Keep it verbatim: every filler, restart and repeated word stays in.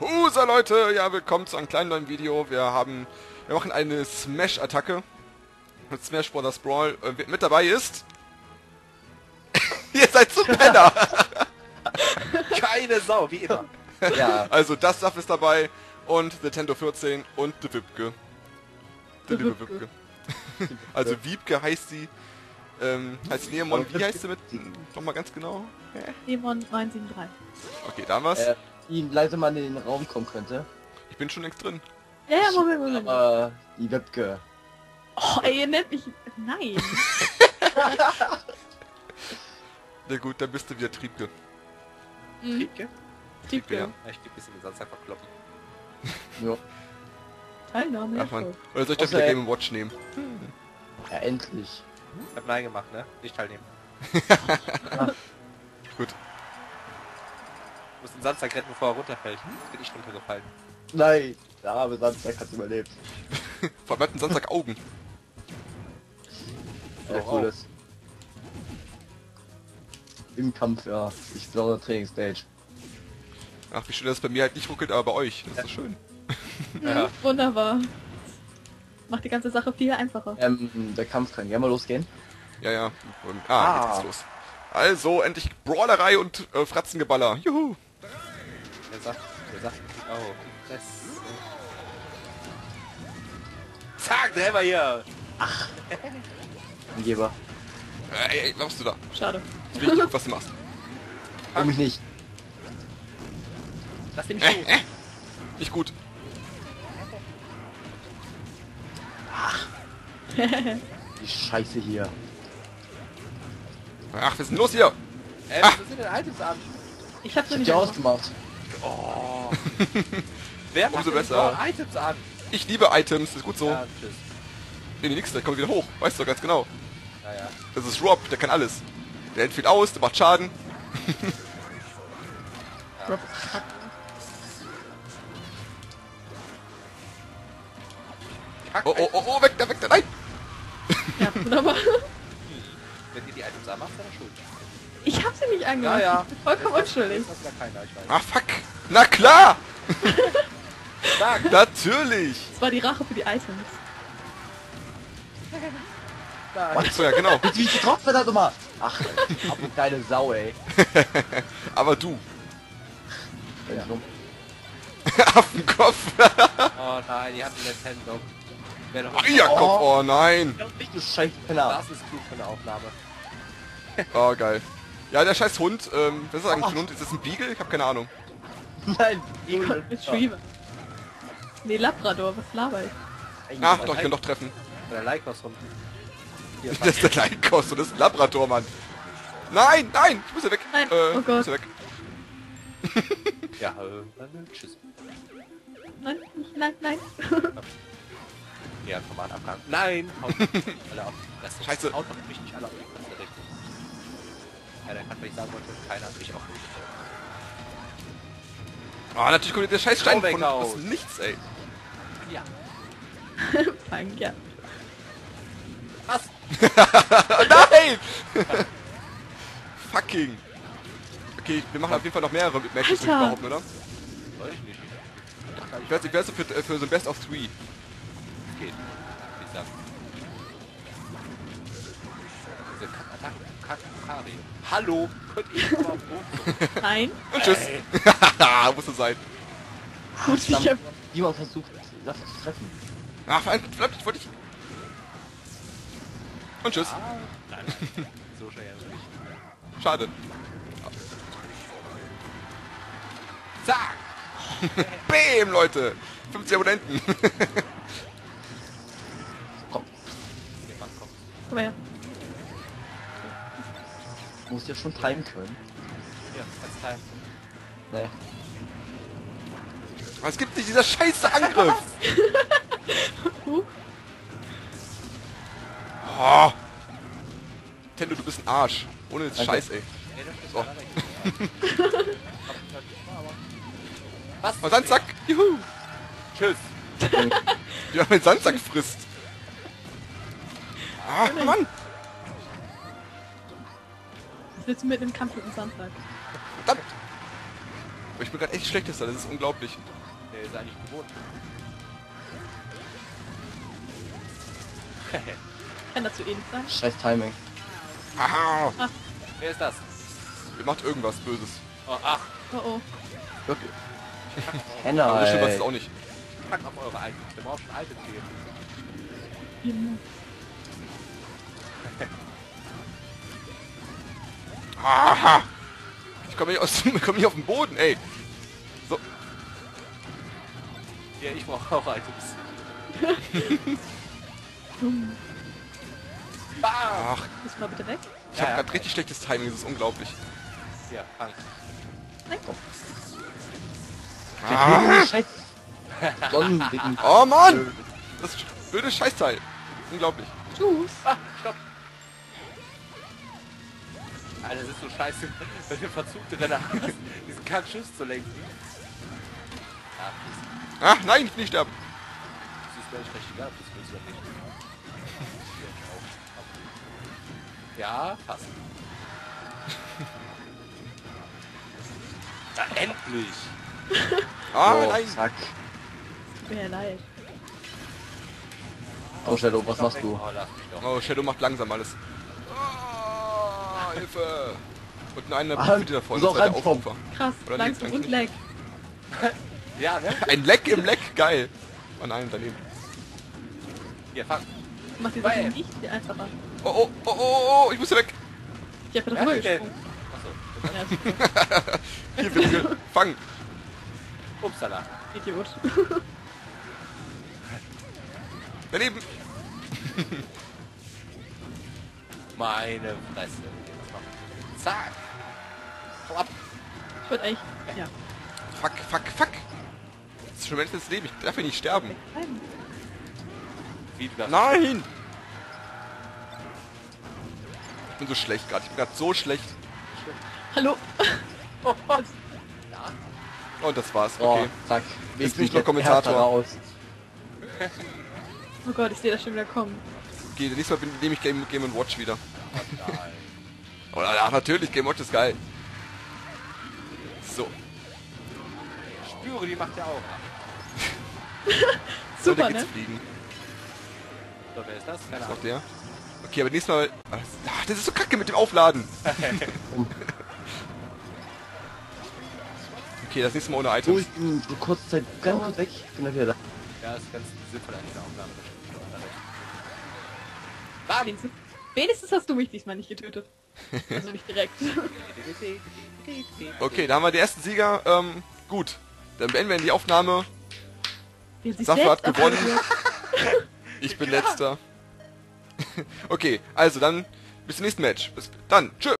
Husa Leute, ja, willkommen zu einem kleinen neuen Video. Wir haben, wir machen eine Smash-Attacke mit Smash Bros. Brawl. Äh, mit dabei ist... Ihr seid so Penner! Keine Sau, wie immer. Ja. Also DasSaffe ist dabei und TheTendo vierzehn und die Wiebke. Die liebe Wiebke. Also Wiebke heißt sie, ähm, heißt Neomon, wie heißt sie mit, nochmal ganz genau? neomon neun sieben drei. Okay, da haben wir's. Äh. Ihn leise mal in den Raum kommen könnte. Ich bin schon längst drin. Ja, ja, Moment, Moment. Aber die Wiebke. Oh, ey, ihr nennt mich... Nein. Na gut, dann bist du wieder Triebke. Mhm. Triebke? Triebke, ja. Ich geb bisschen den Satz einfach kloppen. Jo. Teilnahme. Ach, Mann. Oder soll ich doch wieder Game and Watch nehmen? Hm. Ja, endlich. Ich hab Nein gemacht, ne? Nicht teilnehmen. Gut. Du musst den Sandsack retten, bevor er runterfällt. Jetzt bin ich runtergefallen. Nein, der arme Sandsack hat's überlebt. Vor allem hat ein Sandsack Augen. Ja, cooles. Im Kampf, ja. Ich bin auf der Trainingsstage. Ach, wie schön, dass es bei mir halt nicht ruckelt, aber bei euch. Das ja. ist so schön. Ja. Wunderbar. Macht die ganze Sache viel einfacher. Ähm, der Kampf kann ja mal losgehen. Ja, ja. Und, ah, ah, jetzt ist los. Also, endlich Brawlerei und äh, Fratzengeballer. Juhu! Der sagt, der sagt, oh, das... Zack, selber hier! Ach! Angeber. Ey, ey, laufst du da? Schade. Ich will nicht gucken, was du machst. Hör mich nicht. Lass den nicht äh, äh. Nicht gut. Ach. Die Scheiße hier. Ach, was ist denn los hier? Ey, was ist denn ein altes Abend? Ich hab's nicht ausgemacht. Oh. Wer macht umso besser. Items an? Ich liebe Items, ist gut so. Ja, tschüss. Nee, nee, nix, der kommt wieder hoch, weißt du doch ganz genau. Naja. Das ist Rob, der kann alles. Der hält viel aus, der macht Schaden. Ja. Oh, oh, oh, oh, weg da, weg da, nein! Ja, wunderbar. Wenn ihr die Items anmacht, dann schuld. Ich hab sie nicht angemacht. Ja, ja. Vollkommen unschuldig. Ah, fuck. Na klar! Natürlich! Das war die Rache für die Items. Ach so, ja, genau. Wie ich getroffen hat, also mal. Ach, ab und deine Sau, ey. Aber du. Ja. Affenkopf. Oh nein, die hatten das Händchen. Mariakopf, oh, oh nein! Du scheiß Penner. Das ist klug für eine Aufnahme. Oh, geil. Ja, der scheiß Hund, ähm, was ist das eigentlich für ein Hund? Ist das ein Beagle? Ich hab keine Ahnung. Nein, Beagle. Nee, Labrador, was laber ich? Ach doch, ich kann doch treffen. Der Leikos-Hund. Das ist der Leikos und das ist ein Labrador, Mann. Nein, nein, ich muss ja weg. Nein, äh, oh Gott. Ich muss ja weg. Ja, dann tschüss. Nein, nein, nein. Ja, Format abgehangen. Nein! Haut alle auf. Das Scheiße! Haut noch mich nicht alle auf. Das ist richtig. Ja, der kann, wenn ich sagen wollte, keiner hat mich auch nicht. Ah, oh, natürlich kommt der scheiß Stein von aus nichts, ey. Ja. Fang, ja. Was? Nein! Fucking. Okay, wir machen auf jeden Fall noch mehrere Matches, würde ich behaupten, oder? Soll ich nicht. Ich werde jetzt für, für so ein Best of Three. Geht. Wie gesagt. Diese Kakari. Hallo! Könnt ihr mal auf Nein. Und tschüss. Haha, muss es sein. Gut, ich hab... Niemand versucht, das zu treffen. Ach, verdammt, ich wollte dich... Und tschüss. Ah, nein. So schwer ist nicht. Schade. Zack! Bäm, Leute! fünfzig Abonnenten. Komm her. Du musst ja schon timen können. Ja, kannst timen. Naja. Was gibt nicht dieser scheiße Angriff? Oh. Tendo, du bist ein Arsch. Ohne jetzt Scheiß, ey. So. Was? Oh, Sandsack! Juhu! Tschüss! Ja, mein Sandsack frisst! Ah, Mann! Was willst du mit einem Kampf mit dem Sandsack? Verdammt! Aber ich bin gerade echt schlechtester, das ist unglaublich. Der ist eigentlich gewohnt. Kann das zu Ihnen sein? Scheiß Timing. Aha. Ah. Wer ist das? Ihr macht irgendwas Böses. Oh, ach. Oh, oh. Okay. Henna, aber das stimmt, was ist auch nicht. Ich pack auf eure alten. Wir brauchen schon alte Tiere. Aha. Ich komme nicht, aus, ich komm nicht auf den Boden, ey. So. Ja, ich brauche auch Items. Dumm. Ach. Bist du mal bitte weg? Ich ja, habe ja, gerade ja. richtig schlechtes Timing, das ist unglaublich. Ja, Angst. Nein, komm. Ah. Oh Mann! Das blöde Scheißteil. Unglaublich. Tschüss. Ah, stopp. Alter, das ist so scheiße, dass wir versucht in deiner Angst, diesen Kack Schuss zu lenken. Ach, nein, ich will nicht sterben. Das ist gleich recht gehabt, das willst du doch nicht. Ja, passt. Ja, endlich! Ah, oh, nein! Zack. Tut mir ja leid. Oh, Shadow, was machst du? Oh, Shadow macht langsam alles. Oh, Hilfe! Und eine Profite davon, ist der Aufrufer. Krass, oder langsam und Leck. Ja, ne? Ein Leck im Leck, geil! Oh nein, daneben. Hier, fang. Mach die Sache nicht viel einfacher. Oh, oh, oh, oh, oh, ich muss weg! Ich hab ja doch gesprungen. Achso. Hier, wir fangen! Upsala. Idiot. Daneben! Meine Fresse. Zack! Klapp! Ich würde eigentlich... ja. Fuck, fuck, fuck! Das ist schon mein letztes Leben, ich darf hier nicht sterben. Wie, nein! Ich bin so schlecht gerade, ich bin gerade so schlecht. Hallo! Oh, ja. Und das war's, okay. Oh, zack. Jetzt bin ich noch Kommentator. Raus. Oh Gott, ich sehe das schon wieder kommen. Okay, nächstes Mal nehme ich Game, Game and Watch wieder. Oh, nein. Oh, ja, natürlich, Game and Watch ist geil. So. Ich spüre, die macht ja auch. Super, ne? Fliegen. So, wer ist das? Keine Ahnung. Ist auch der? Okay, aber nächstes Mal... Ach, das ist so kacke mit dem Aufladen. Okay, das nächste Mal ohne Items. Oh, ich bin so kurz Zeit ganz kurz weg. Ich bin da wieder da. Ja, das ist ganz sinnvoll eigentlich eine Aufnahme. War wenigstens, wenigstens hast du mich diesmal nicht getötet. Also nicht direkt. Okay, da haben wir den ersten Sieger. Ähm, gut. Dann beenden wir die Aufnahme. DasSaffe hat gewonnen. Ich bin letzter. Okay, also dann bis zum nächsten Match. Bis dann. Tschö.